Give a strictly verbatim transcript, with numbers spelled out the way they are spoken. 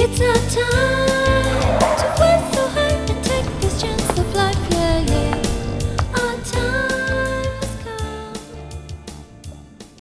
It's our time.